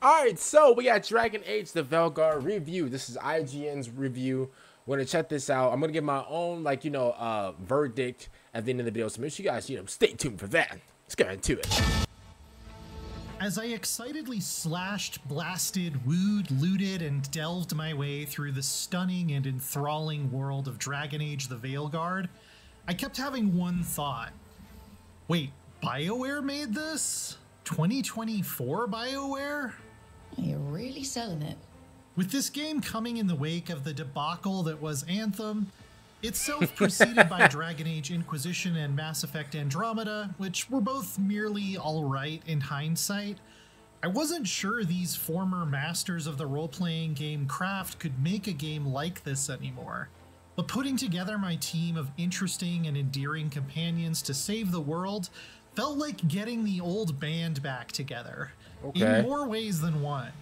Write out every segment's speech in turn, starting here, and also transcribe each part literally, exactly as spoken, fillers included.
Alright, so we got Dragon Age the Veilguard review. This is I G N's review. We're going to check this out. I'm going to give my own, like, you know, uh, verdict at the end of the video. So make sure you guys, you know, stay tuned for that. Let's get into it. As I excitedly slashed, blasted, wooed, looted, and delved my way through the stunning and enthralling world of Dragon Age the Veilguard, I kept having one thought. Wait, BioWare made this? twenty twenty-four BioWare? You're really selling it. With this game coming in the wake of the debacle that was Anthem, itself preceded by Dragon Age Inquisition and Mass Effect Andromeda, which were both merely alright in hindsight, I wasn't sure these former masters of the role-playing game craft could make a game like this anymore. But putting together my team of interesting and endearing companions to save the world felt like getting the old band back together, okay, in more ways than one.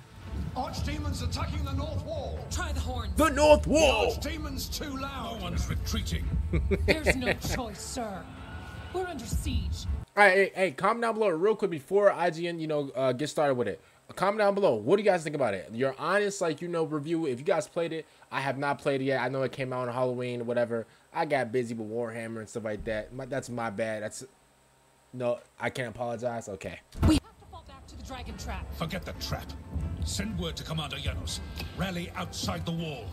Archdemons attacking the north wall. Try the horn. The north wall. The archdemons too loud. No one's retreating. There's no choice, sir. We're under siege. All right, hey, hey, comment down below real quick before I G N, you know, uh, get started with it. Comment down below. What do you guys think about it? Your honest, like, you know, review. If you guys played it, I have not played it yet. I know it came out on Halloween or whatever. I got busy with Warhammer and stuff like that. My, that's my bad. That's no, I can't apologize. Okay. We have to fall back to the dragon trap. Forget the trap. Send word to Commander Janos. Rally outside the wall.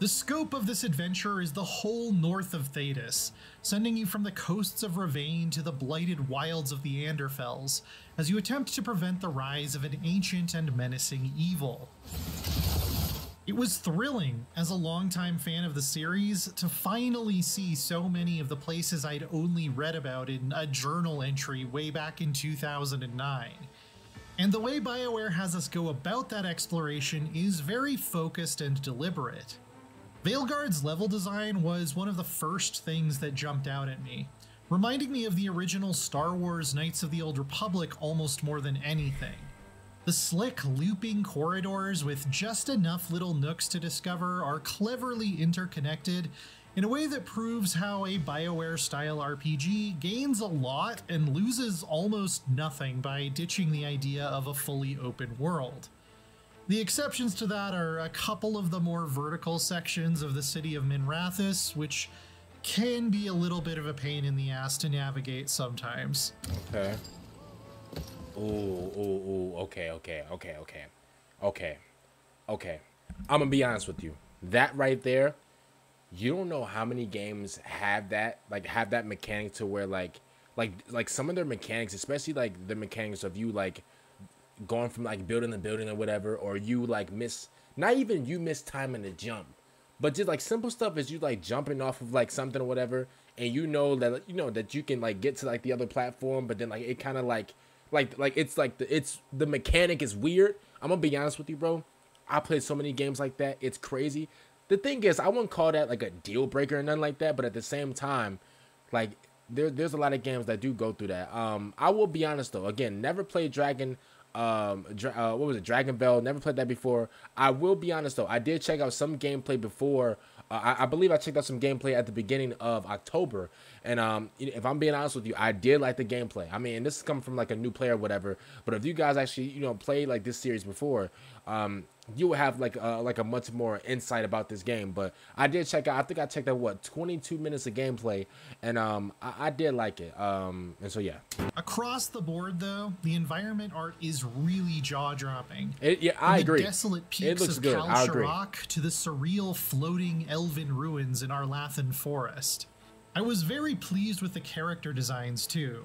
The scope of this adventure is the whole north of Thedas, sending you from the coasts of Ravain to the blighted wilds of the Anderfells, as you attempt to prevent the rise of an ancient and menacing evil. It was thrilling, as a longtime fan of the series, to finally see so many of the places I'd only read about in a journal entry way back in two thousand nine. And the way BioWare has us go about that exploration is very focused and deliberate. Veilguard's level design was one of the first things that jumped out at me, reminding me of the original Star Wars Knights of the Old Republic almost more than anything. The slick, looping corridors with just enough little nooks to discover are cleverly interconnected in a way that proves how a BioWare-style R P G gains a lot and loses almost nothing by ditching the idea of a fully open world. The exceptions to that are a couple of the more vertical sections of the city of Minrathis, which can be a little bit of a pain in the ass to navigate sometimes. Okay. Ooh, ooh, ooh, okay, okay, okay, okay, okay, okay. I'm gonna be honest with you. That right there, you don't know how many games have that, like have that mechanic to where like, like, like some of their mechanics, especially like the mechanics of you like, going from like building to building or whatever, or you like miss, not even you miss time in the jump, but just like simple stuff is you like jumping off of like something or whatever, and you know that you know that you can like get to like the other platform, but then like it kind of like like like it's like the it's the mechanic is weird. I'm gonna be honest with you, bro. I played so many games like that. It's crazy. The thing is, I wouldn't call that like a deal breaker or nothing like that, but at the same time, like there there's a lot of games that do go through that. Um, I will be honest though. Again, never played Dragon. um uh, what was it Dragon Ball, never played that before. I will be honest though, I did check out some gameplay before. uh, I, I believe I checked out some gameplay at the beginning of October, and um if I'm being honest with you, I did like the gameplay. I mean, this is coming from like a new player or whatever, but if you guys actually, you know, played like this series before, um you will have like uh like a much more insight about this game. But I did check out, I think I checked out what twenty-two minutes of gameplay, and um I, I did like it. Um and so yeah, across the board though, the environment art is really jaw-dropping. Yeah, I the agree. Desolate peaks it looks of good. Kal-Sharok to the surreal floating elven ruins in Arlathan Forest. I was very pleased with the character designs too.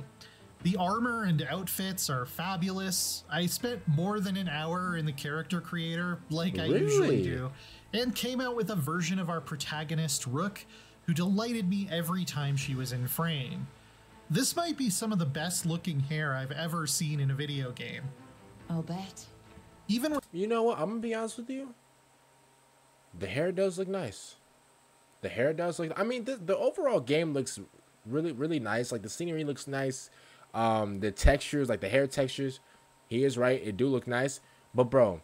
The armor and outfits are fabulous. I spent more than an hour in the character creator, like really? I usually do, and came out with a version of our protagonist, Rook, who delighted me every time she was in frame. This might be some of the best looking hair I've ever seen in a video game. I'll bet. Even with you know what, I'm gonna be honest with you. The hair does look nice. The hair does look, I mean, the, the overall game looks really, really nice. Like the scenery looks nice. Um, the textures, like the hair textures, he is right. It do look nice, but bro,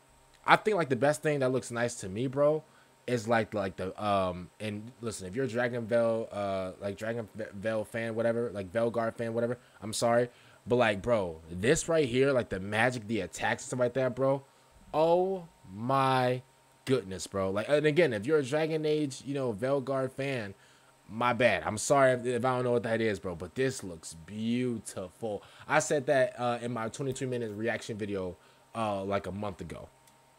I think like the best thing that looks nice to me, bro, is like like the um. And listen, if you're a Dragon Veil, uh, like Dragon Veil fan, whatever, like Veilguard fan, whatever. I'm sorry, but like, bro, this right here, like the magic, the attacks, and stuff like that, bro. Oh my goodness, bro. Like, and again, if you're a Dragon Age, you know, Veilguard fan, my bad. I'm sorry if, if I don't know what that is, bro, but this looks beautiful. I said that uh, in my twenty-two minute reaction video uh, like a month ago,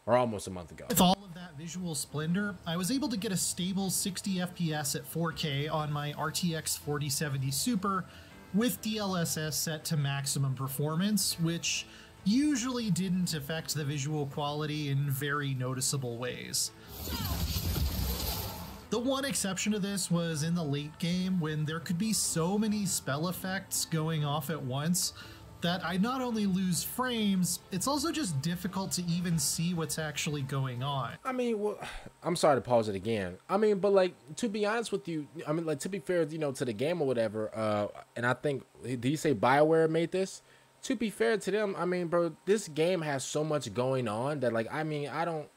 or almost a month ago. With all of that visual splendor, I was able to get a stable sixty F P S at four K on my R T X forty seventy super with D L S S set to maximum performance, which usually didn't affect the visual quality in very noticeable ways. The one exception to this was in the late game, when there could be so many spell effects going off at once that I not only lose frames, it's also just difficult to even see what's actually going on. I mean, well, I'm sorry to pause it again. I mean, but like, to be honest with you, I mean, like, to be fair, you know, to the game or whatever, uh, and I think, did you say BioWare made this? To be fair to them, I mean, bro, this game has so much going on that, like, I mean, I don't,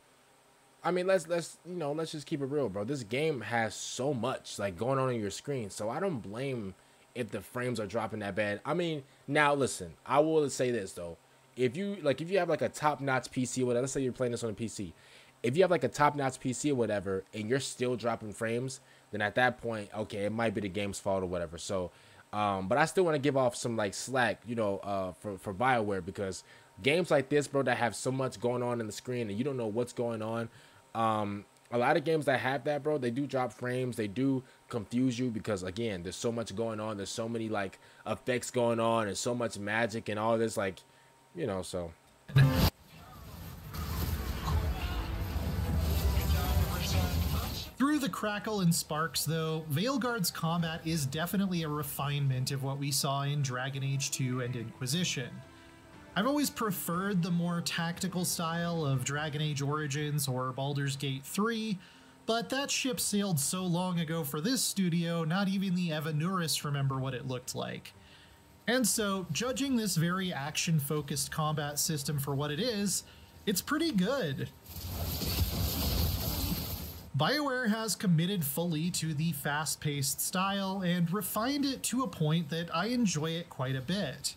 I mean, let's, let's, you know, let's just keep it real, bro. This game has so much, like, going on on your screen. So I don't blame if the frames are dropping that bad. I mean, now, listen, I will say this, though. If you, like, if you have, like, a top-notch P C or whatever, let's say you're playing this on a P C. If you have, like, a top-notch P C or whatever, and you're still dropping frames, then at that point, okay, it might be the game's fault or whatever. So, um, but I still want to give off some, like, slack, you know, uh, for, for BioWare, because games like this, bro, that have so much going on in the screen and you don't know what's going on, Um, a lot of games that have that, bro, they do drop frames. They do confuse you because, again, there's so much going on. There's so many, like, effects going on and so much magic and all this, like, you know, so. Through the crackle and sparks, though, Veilguard's combat is definitely a refinement of what we saw in Dragon Age two and Inquisition. I've always preferred the more tactical style of Dragon Age Origins or Baldur's Gate three, but that ship sailed so long ago for this studio, not even the Evanuris remember what it looked like. And so, judging this very action-focused combat system for what it is, it's pretty good. BioWare has committed fully to the fast-paced style and refined it to a point that I enjoy it quite a bit.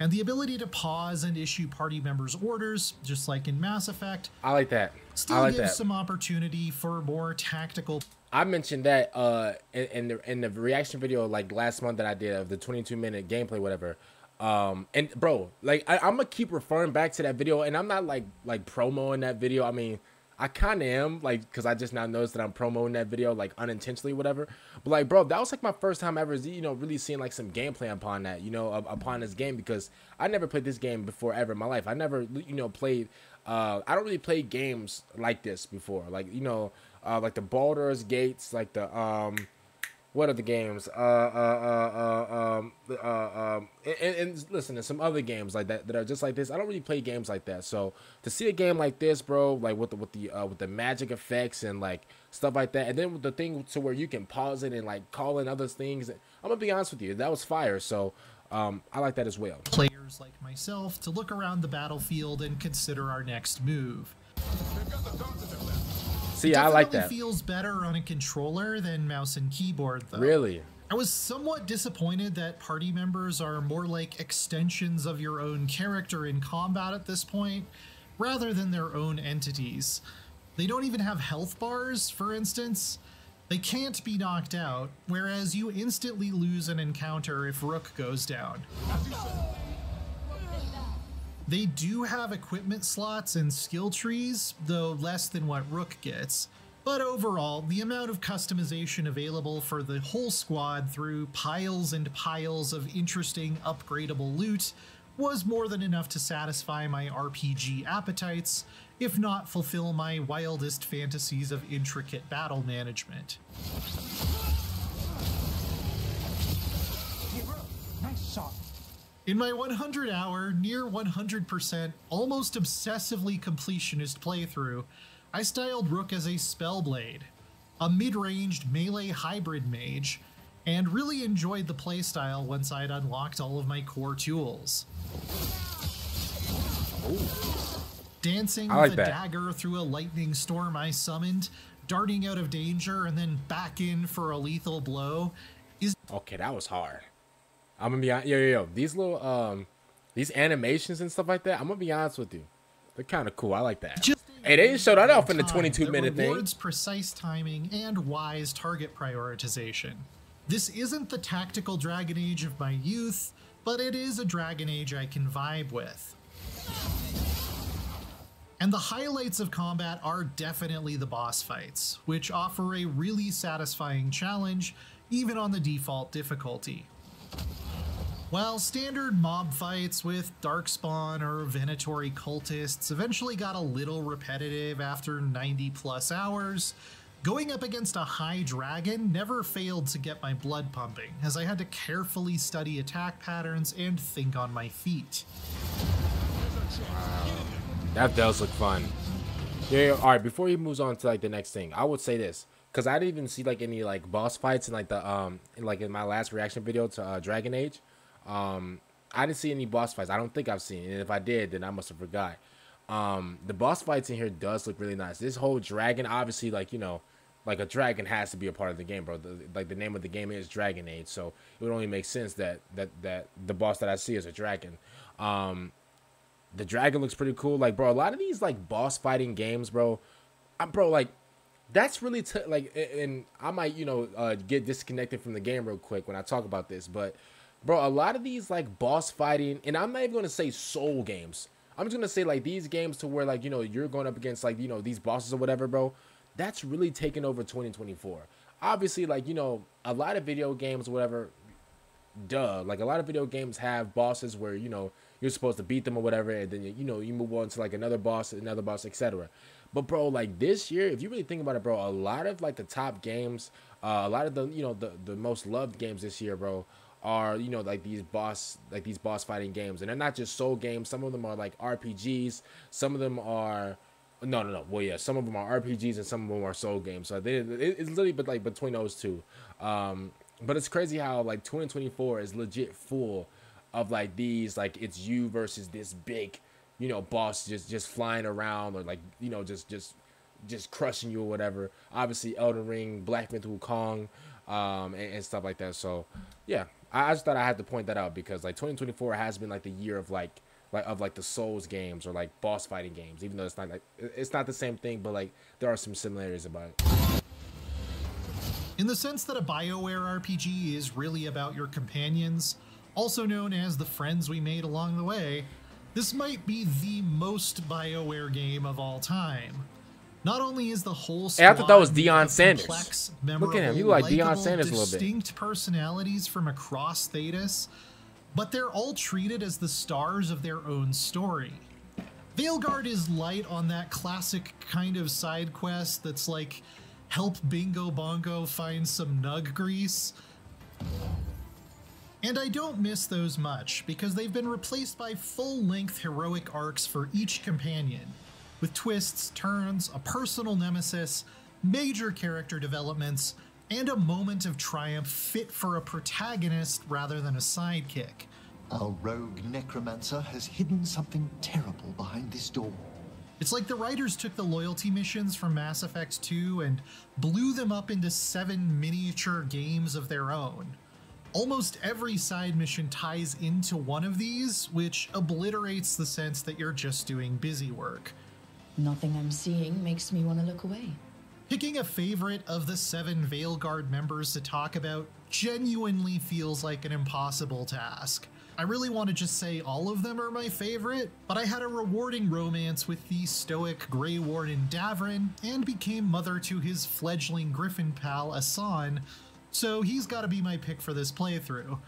And the ability to pause and issue party members orders, just like in Mass Effect. I like that. Still I like gives that. Some opportunity for more tactical. I mentioned that uh, in, in the in the reaction video like last month that I did of the twenty-two minute gameplay, whatever. Um, and bro, like I, I'm gonna keep referring back to that video, and I'm not like like promoing that video. I mean, I kind of am, like, because I just now noticed that I'm promoting that video, like, unintentionally, whatever. But, like, bro, that was, like, my first time ever, you know, really seeing, like, some gameplay upon that, you know, upon this game, because I never played this game before ever in my life. I never, you know, played, uh, I don't really play games like this before. Like, you know, uh, like the Baldur's Gates, like the, um, what are the games? Uh, uh, uh, uh, um, uh, um, and, and listen, there's some other games like that that are just like this. I don't really play games like that, so to see a game like this, bro, like with the with the uh, with the magic effects and like stuff like that, and then with the thing to where you can pause it and like call in other things. I'm gonna be honest with you, that was fire. So um, I like that as well. Players like myself to look around the battlefield and consider our next move. They've got the guns in their left. See, it I like that. Feels better on a controller than mouse and keyboard, though. Really? I was somewhat disappointed that party members are more like extensions of your own character in combat at this point, rather than their own entities. They don't even have health bars, for instance. They can't be knocked out, whereas you instantly lose an encounter if Rook goes down. They do have equipment slots and skill trees, though less than what Rook gets. But overall, the amount of customization available for the whole squad through piles and piles of interesting upgradable loot was more than enough to satisfy my R P G appetites, if not fulfill my wildest fantasies of intricate battle management. Hey, Rook, nice shot. In my one hundred hour, near one hundred percent, almost obsessively completionist playthrough, I styled Rook as a Spellblade, a mid-ranged melee hybrid mage, and really enjoyed the playstyle once I'd unlocked all of my core tools. Ooh. Dancing like with a that. dagger through a lightning storm I summoned, darting out of danger and then back in for a lethal blow is- Okay, that was hard. I'm gonna be honest, yo, yo, yo, these little, um, These animations and stuff like that, I'm gonna be honest with you, they're kind of cool. I like that. Just hey, they showed that off in the twenty-two minute thing. Rewards precise timing and wise target prioritization. This isn't the tactical Dragon Age of my youth, but it is a Dragon Age I can vibe with. And the highlights of combat are definitely the boss fights, which offer a really satisfying challenge, even on the default difficulty. While standard mob fights with Darkspawn or Venatori cultists eventually got a little repetitive after ninety plus hours, going up against a high dragon never failed to get my blood pumping, as I had to carefully study attack patterns and think on my feet. Wow. That does look fun. Yeah, all right, before he moves on to like the next thing, I would say this, because I didn't even see like any like boss fights in like the um in, like in my last reaction video to uh, Dragon Age. Um, I didn't see any boss fights. I don't think I've seen, and if I did, then I must have forgot. Um, the boss fights in here does look really nice. This whole dragon, obviously, like you know, like a dragon has to be a part of the game, bro. The, like the name of the game is Dragon Age, so it would only make sense that that that the boss that I see is a dragon. Um, The dragon looks pretty cool. Like, bro, a lot of these, like, boss fighting games, bro, I'm, bro, like, that's really, t like, and I might, you know, uh, get disconnected from the game real quick when I talk about this, but, bro, a lot of these, like, boss fighting, and I'm not even going to say soul games. I'm just going to say, like, these games to where, like, you know, you're going up against, like, you know, these bosses or whatever, bro, that's really taking over twenty twenty-four. Obviously, like, you know, a lot of video games, whatever, duh, like, a lot of video games have bosses where, you know, you're supposed to beat them or whatever, and then, you know, you move on to, like, another boss, another boss, et cetera. But, bro, like, this year, if you really think about it, bro, a lot of, like, the top games, uh, a lot of the, you know, the, the most loved games this year, bro, are, you know, like, these boss, like, these boss fighting games. And they're not just soul games. Some of them are, like, R P Gs. Some of them are, no, no, no. Well, yeah, some of them are R P Gs and some of them are soul games. So they, it, it's literally, but, like, between those two. Um, but it's crazy how, like, twenty twenty-four is legit full of like these, like it's you versus this big, you know, boss just just flying around, or like, you know, just just just crushing you or whatever. Obviously Elden Ring, Black Myth Wukong, um, and, and stuff like that. So yeah, I, I just thought I had to point that out, because like twenty twenty-four has been like the year of like like of like the Souls games or like boss fighting games, even though it's not like it's not the same thing, but like there are some similarities about it. In the sense that a BioWare R P G is really about your companions, also known as the friends we made along the way, this might be the most BioWare game of all time. Not only is the whole squad, hey, I thought that was Deion Sanders. Look at him, you like Deion Sanders a little bit. Distinct personalities from across Thedas, but they're all treated as the stars of their own story. Veilguard is light on that classic kind of side quest that's like, help Bingo Bongo find some nug grease. And I don't miss those much, because they've been replaced by full-length heroic arcs for each companion, with twists, turns, a personal nemesis, major character developments, and a moment of triumph fit for a protagonist rather than a sidekick. Our rogue necromancer has hidden something terrible behind this door. It's like the writers took the loyalty missions from Mass Effect two and blew them up into seven miniature games of their own. Almost every side mission ties into one of these, which obliterates the sense that you're just doing busy work. Nothing I'm seeing makes me want to look away. Picking a favorite of the seven Veilguard members to talk about genuinely feels like an impossible task. I really want to just say all of them are my favorite, but I had a rewarding romance with the stoic Grey Warden Davrin and became mother to his fledgling griffin pal Asan, so he's gotta be my pick for this playthrough.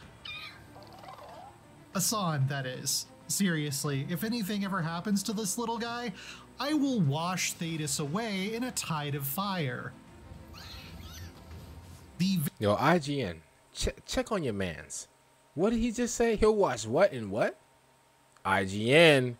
Asan, that is. Seriously, if anything ever happens to this little guy, I will wash Thedas away in a tide of fire. The Yo, I G N, ch check on your mans. What did he just say? He'll wash what and what? I G N,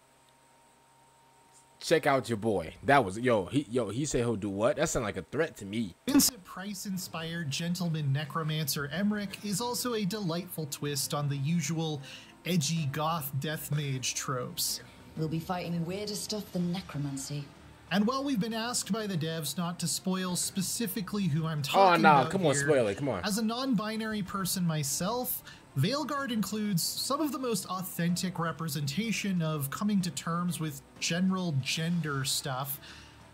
check out your boy. That was yo. He yo. He said he'll do what? That sounds like a threat to me. Vincent Price-inspired gentleman necromancer Emmerich is also a delightful twist on the usual edgy goth death mage tropes. We'll be fighting weirder stuff than necromancy. And while we've been asked by the devs not to spoil specifically who I'm talking about, oh no! Come on, spoil it! Come on. As a non-binary person myself, Veilguard includes some of the most authentic representation of coming to terms with general gender stuff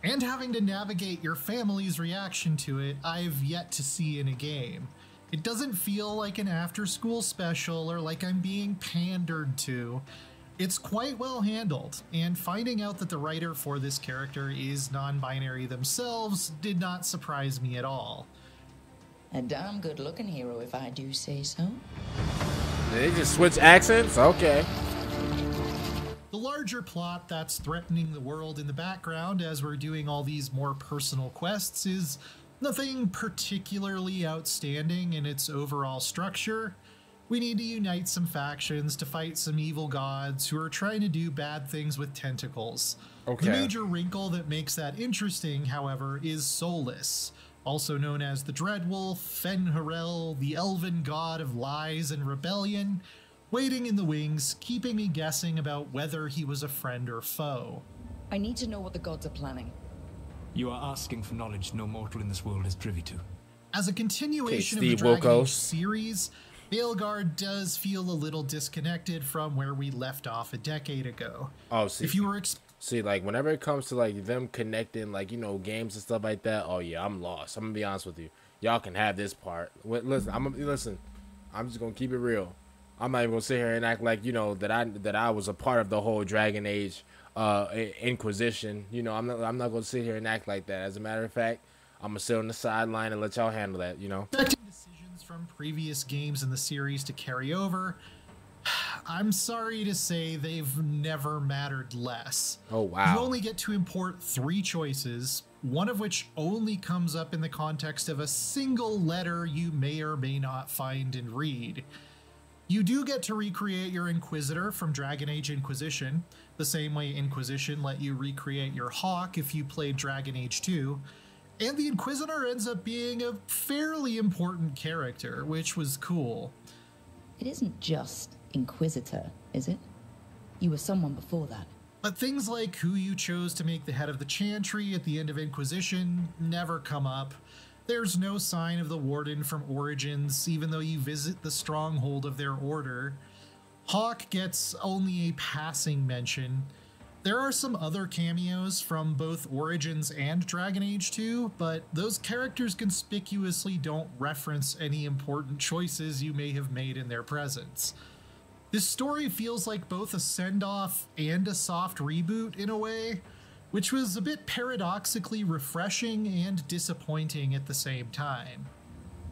and having to navigate your family's reaction to it I've yet to see in a game. It doesn't feel like an after-school special or like I'm being pandered to. It's quite well handled, and finding out that the writer for this character is non-binary themselves did not surprise me at all. A damn good-looking hero, if I do say so. They just switch accents? Okay. The larger plot that's threatening the world in the background as we're doing all these more personal quests is nothing particularly outstanding in its overall structure. We need to unite some factions to fight some evil gods who are trying to do bad things with tentacles. Okay. The major wrinkle that makes that interesting, however, is Soulless, also known as the Dreadwolf, Fenharel, the elven god of lies and rebellion, waiting in the wings, keeping me guessing about whether he was a friend or foe. I need to know what the gods are planning. You are asking for knowledge no mortal in this world is privy to. As a continuation of the Dragon Age series, Veilguard does feel a little disconnected from where we left off a decade ago. Oh, see, if you were ex see, like whenever it comes to like them connecting, like you know, games and stuff like that. Oh yeah, I'm lost. I'm gonna be honest with you. Y'all can have this part. Wait, listen, I'm gonna, listen. I'm just gonna keep it real. I'm not even gonna sit here and act like you know that I that I was a part of the whole Dragon Age uh, Inquisition. You know, I'm not. I'm not gonna sit here and act like that. As a matter of fact, I'm gonna sit on the sideline and let y'all handle that. You know. From previous games in the series to carry over, I'm sorry to say they've never mattered less. Oh, wow. You only get to import three choices, one of which only comes up in the context of a single letter you may or may not find and read. You do get to recreate your Inquisitor from Dragon Age Inquisition, the same way Inquisition let you recreate your Hawk if you played Dragon Age two. And the Inquisitor ends up being a fairly important character, which was cool. It isn't just Inquisitor, is it? You were someone before that. But things like who you chose to make the head of the Chantry at the end of Inquisition never come up. There's no sign of the Warden from Origins, even though you visit the stronghold of their order. Hawk gets only a passing mention. There are some other cameos from both Origins and Dragon Age two, but those characters conspicuously don't reference any important choices you may have made in their presence. This story feels like both a send-off and a soft reboot in a way, which was a bit paradoxically refreshing and disappointing at the same time.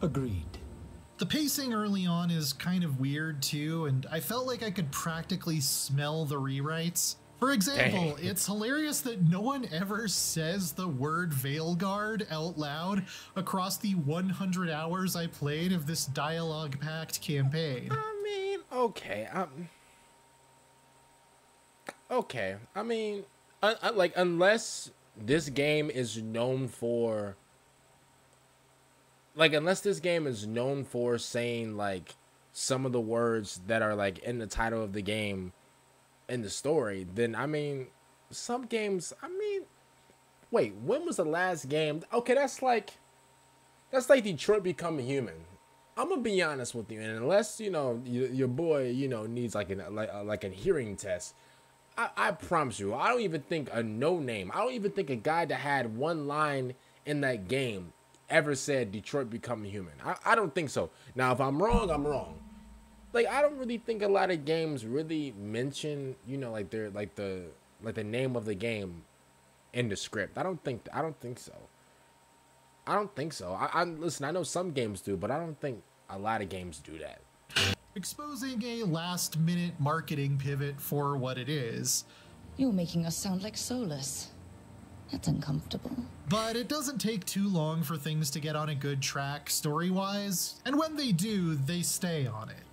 Agreed. The pacing early on is kind of weird too, and I felt like I could practically smell the rewrites. For example, Dang. It's hilarious that no one ever says the word Veilguard out loud across the one hundred hours I played of this dialogue-packed campaign. I mean, okay. Um, okay. I mean, I, I, like, unless this game is known for... Like, unless this game is known for saying, like, some of the words that are, like, in the title of the game... in the story, then I mean, some games, I mean, wait, when was the last game? Okay, that's like, that's like Detroit Becoming Human. I'm gonna be honest with you, and unless you know you, your boy, you know, needs like an like uh, like a hearing test, I, I promise you, I don't even think a no name, I don't even think a guy that had one line in that game ever said Detroit Becoming Human. I, I don't think so. Now, if I'm wrong, I'm wrong. Like, I don't really think a lot of games really mention, you know, like they're like the like the name of the game in the script. I don't think I don't think so. I don't think so. I, I listen. I know some games do, but I don't think a lot of games do that. Exposing a last-minute marketing pivot for what it is. You're making us sound like Soulless. That's uncomfortable. But it doesn't take too long for things to get on a good track story-wise, and when they do, they stay on it.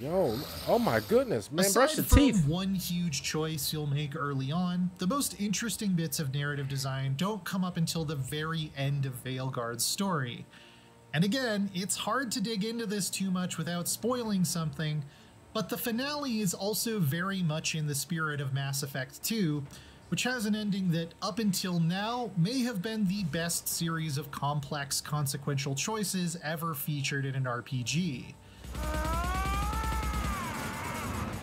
Yo, oh my goodness, man, brush the teeth. Aside from one huge choice you'll make early on, the most interesting bits of narrative design don't come up until the very end of Veilguard's story. And again, it's hard to dig into this too much without spoiling something, but the finale is also very much in the spirit of Mass Effect two, which has an ending that, up until now, may have been the best series of complex, consequential choices ever featured in an R P G.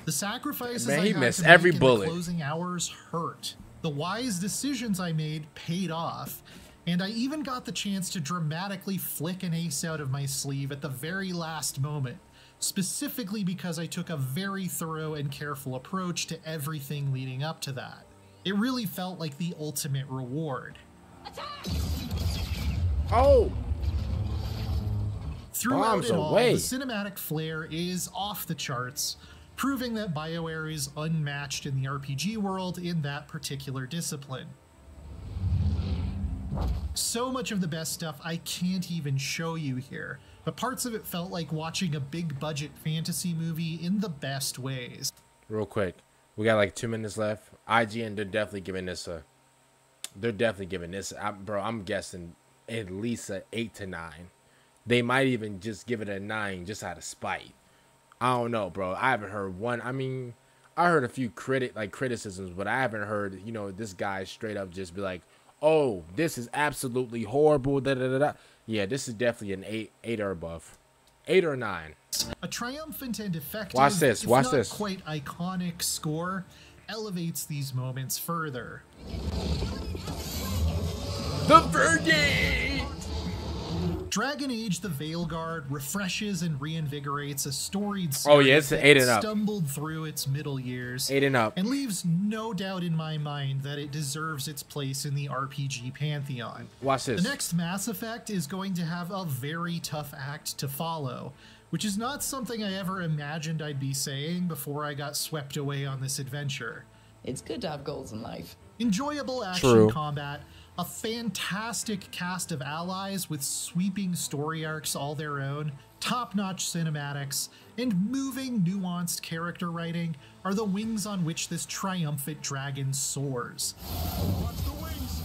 The sacrifices Man, I missed every bullet. The closing hours hurt. The wise decisions I made paid off, and I even got the chance to dramatically flick an ace out of my sleeve at the very last moment, specifically because I took a very thorough and careful approach to everything leading up to that. It really felt like the ultimate reward. Attack! Oh! Throughout it all, the cinematic flair is off the charts, proving that BioWare is unmatched in the R P G world in that particular discipline. So much of the best stuff I can't even show you here, but parts of it felt like watching a big budget fantasy movie in the best ways. Real quick, we got like two minutes left. I G N, they're definitely giving this a, they're definitely giving this, I, bro, I'm guessing at least an eight to nine. They might even just give it a nine just out of spite. I don't know, bro. I haven't heard one. I mean, I heard a few critic like criticisms, but I haven't heard, you know, this guy straight up just be like, oh, this is absolutely horrible. Da, da, da, da. Yeah, this is definitely an eight, eight or above, eight or nine. A triumphant and effective, watch this, watch if not this. Quite iconic score elevates these moments further. The verdict. Dragon Age the Veilguard refreshes and reinvigorates a storied series oh, yeah, it's an eight and up. Stumbled through its middle years eight and up, and leaves no doubt in my mind that it deserves its place in the R P G pantheon. Watch this. The next Mass Effect is going to have a very tough act to follow, which is not something I ever imagined I'd be saying before I got swept away on this adventure. It's good to have goals in life. Enjoyable action True. combat, a fantastic cast of allies with sweeping story arcs all their own, top-notch cinematics, and moving, nuanced character writing are the wings on which this triumphant dragon soars. Watch the wings.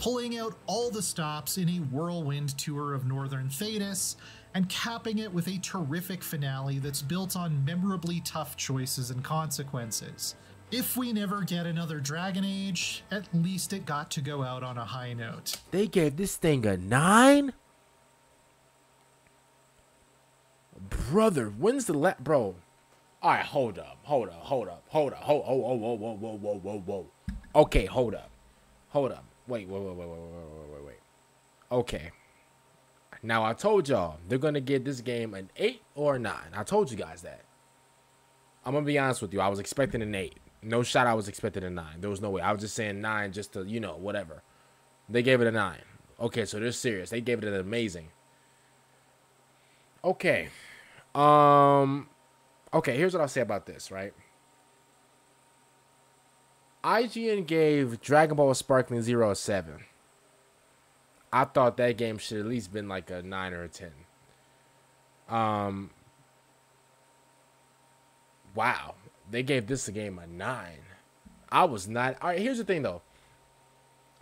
Pulling out all the stops in a whirlwind tour of northern Thedas, and capping it with a terrific finale that's built on memorably tough choices and consequences. If we never get another Dragon Age, at least it got to go out on a high note. They gave this thing a nine? Brother, when's the last... Bro. Alright, hold up, hold up, hold up, hold up, hold up, whoa, whoa, whoa, whoa, whoa, whoa, whoa. Okay, hold up. Hold up. Wait, wait, wait, wait, wait, wait, wait, wait. Okay. Now, I told y'all, they're going to give this game an eight or a nine. I told you guys that. I'm going to be honest with you. I was expecting an eight. No shot I was expecting a nine. There was no way. I was just saying nine just to, you know, whatever. They gave it a nine. Okay, so they're serious. They gave it an amazing. Okay. Um, okay, here's what I'll say about this, right? I G N gave Dragon Ball Sparking Zero a seven. I thought that game should at least been like a nine or a ten. Um. Wow, they gave this game a nine. I was not. All right, here's the thing though.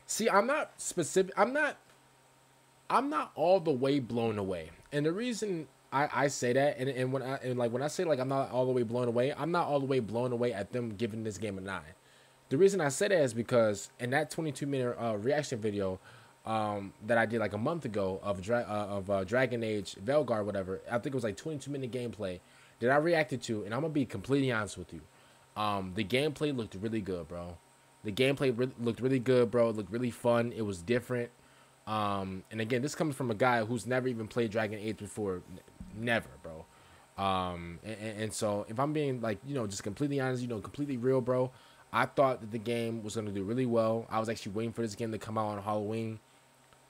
See, I'm not specific. I'm not. I'm not all the way blown away, and the reason I, I say that, and and when I and like when I say like I'm not all the way blown away, I'm not all the way blown away at them giving this game a nine. The reason I say that is because in that twenty-two minute uh, reaction video. Um, that I did like a month ago of dra uh, of uh, Dragon Age Veilguard, whatever. I think it was like twenty-two minute gameplay that I reacted to, and I'm gonna be completely honest with you. Um, the gameplay looked really good, bro. The gameplay re looked really good, bro. It looked really fun. It was different. Um, and again, this comes from a guy who's never even played Dragon Age before, N never, bro. Um, and, and, and so if I'm being like, you know, just completely honest, you know, completely real, bro. I thought that the game was gonna do really well. I was actually waiting for this game to come out on Halloween.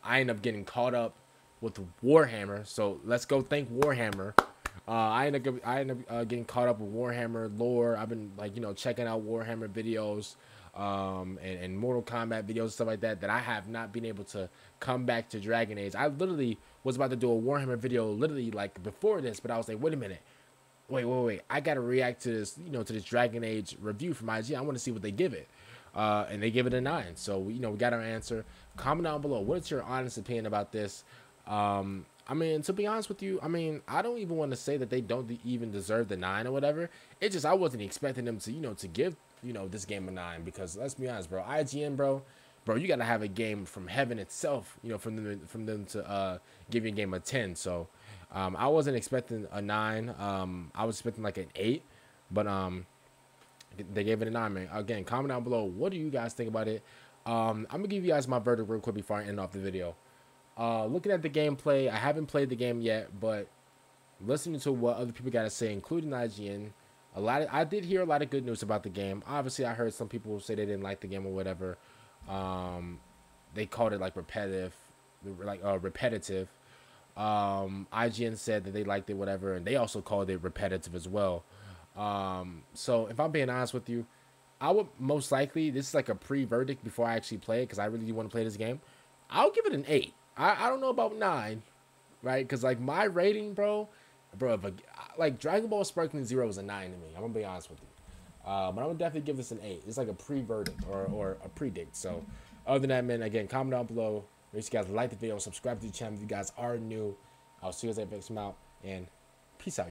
I end up getting caught up with Warhammer, so let's go thank Warhammer. Uh, I end up I end up uh, getting caught up with Warhammer lore. I've been like you know checking out Warhammer videos, um, and, and Mortal Kombat videos and stuff like that. That I have not been able to come back to Dragon Age. I literally was about to do a Warhammer video literally like before this, but I was like, wait a minute, wait wait wait, I gotta react to this you know to this Dragon Age review from I G N. I want to see what they give it. Uh, and they give it a nine. So, you know, we got our answer. Comment down below. What's your honest opinion about this? Um, I mean, to be honest with you, I mean, I don't even want to say that they don't even deserve the nine or whatever. It's just I wasn't expecting them to, you know, to give, you know, this game a nine. Because let's be honest, bro. I G N, bro. Bro, you got to have a game from heaven itself, you know, from them, from them to uh, give you a game a ten. So, um, I wasn't expecting a nine. Um, I was expecting like an eight. But um, they gave it a nine, man. Again, comment down below. What do you guys think about it? Um, I'm going to give you guys my verdict real quick before I end off the video. Uh, looking at the gameplay, I haven't played the game yet, but listening to what other people got to say, including I G N, a lot of, I did hear a lot of good news about the game. Obviously, I heard some people say they didn't like the game or whatever. Um, they called it like repetitive, like uh, repetitive. Um, I G N said that they liked it, whatever, and they also called it repetitive as well. Um, so if I'm being honest with you, I would most likely, this is like a pre-verdict before I actually play it, because I really do want to play this game. I'll give it an eight. I, I don't know about nine, right? Because like my rating, bro, bro, but like Dragon Ball Sparking Zero is a nine to me. I'm gonna be honest with you. Uh, but I'm gonna definitely give this an eight. It's like a pre-verdict or or a predict. So other than that, man, again, comment down below. Make sure you guys like the video, subscribe to the channel if you guys are new. I'll see you guys at the next time out, and peace out.